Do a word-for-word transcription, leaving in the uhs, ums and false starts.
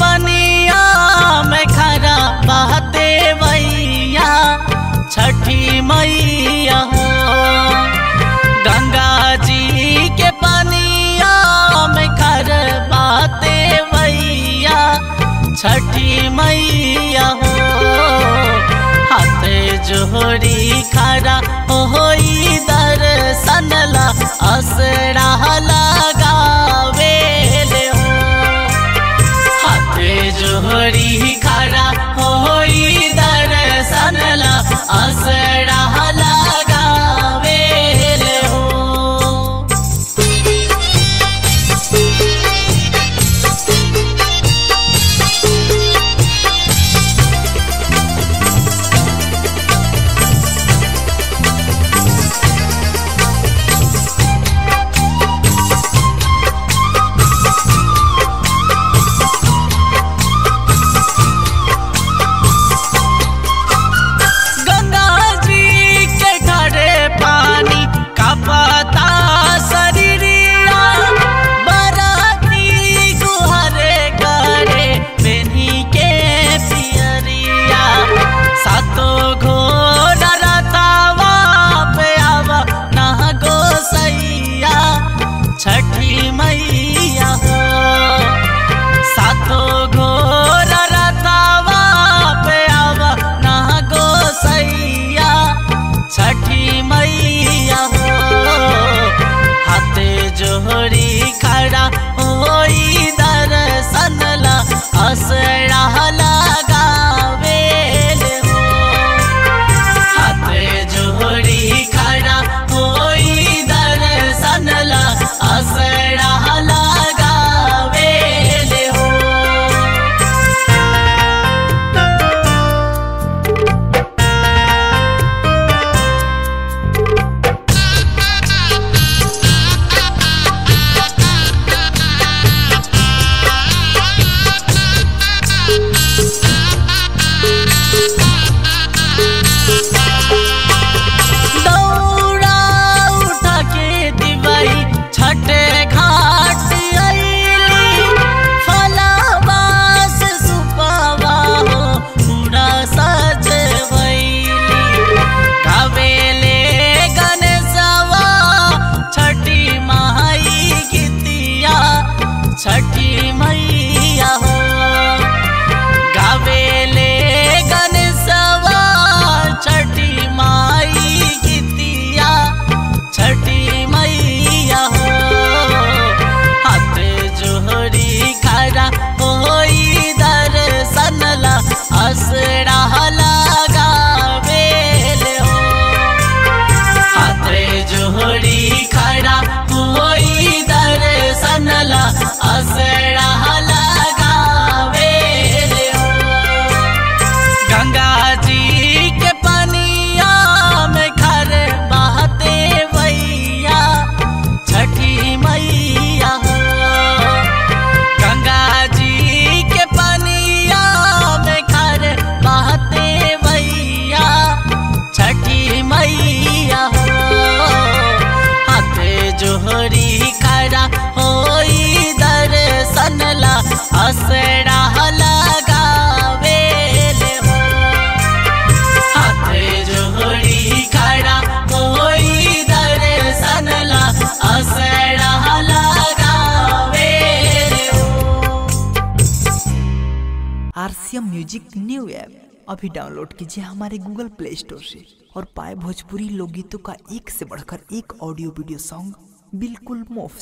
बनिया में खरा बहते मैया छठी मैया हो, गंगा जी के पनिया में खर बहते मैया छठी मैया हो। हाथे जोहरी खरा हो दर्शन ला असरा लगावे ले हो, हाथे जोहरी खरा हो दर्शन ला असरा लगावे ले हो। म्यूजिक न्यू ऐप अभी डाउनलोड कीजिए हमारे गूगल प्ले स्टोर से और पाए भोजपुरी लोकगीतों का एक से बढ़कर एक ऑडियो वीडियो सॉन्ग बिल्कुल मुफ्त।